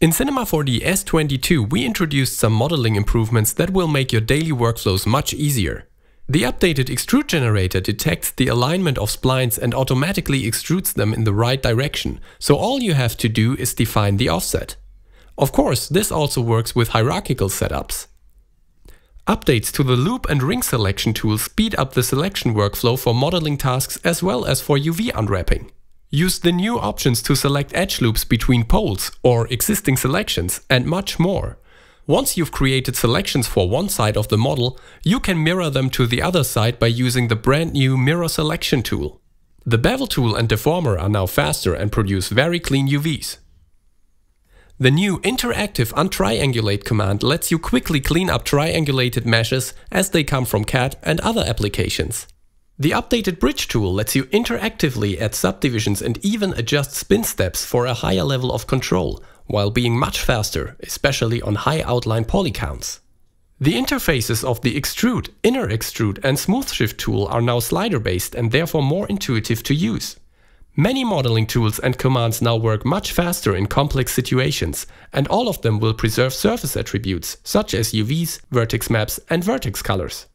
In Cinema 4D S22, we introduced some modeling improvements that will make your daily workflows much easier. The updated Extrude Generator detects the alignment of splines and automatically extrudes them in the right direction, so all you have to do is define the offset. Of course, this also works with hierarchical setups. Updates to the Loop and Ring Selection Tool speed up the selection workflow for modeling tasks as well as for UV unwrapping. Use the new options to select edge loops between poles or existing selections and much more. Once you've created selections for one side of the model, you can mirror them to the other side by using the brand new Mirror Selection Tool. The Bevel Tool and Deformer are now faster and produce very clean UVs. The new Interactive Untriangulate command lets you quickly clean up triangulated meshes as they come from CAD and other applications. The updated Bridge tool lets you interactively add subdivisions and even adjust spin steps for a higher level of control, while being much faster, especially on high outline poly counts. The interfaces of the Extrude, Inner Extrude and Smooth Shift tool are now slider-based and therefore more intuitive to use. Many modeling tools and commands now work much faster in complex situations, and all of them will preserve surface attributes, such as UVs, vertex maps and vertex colors.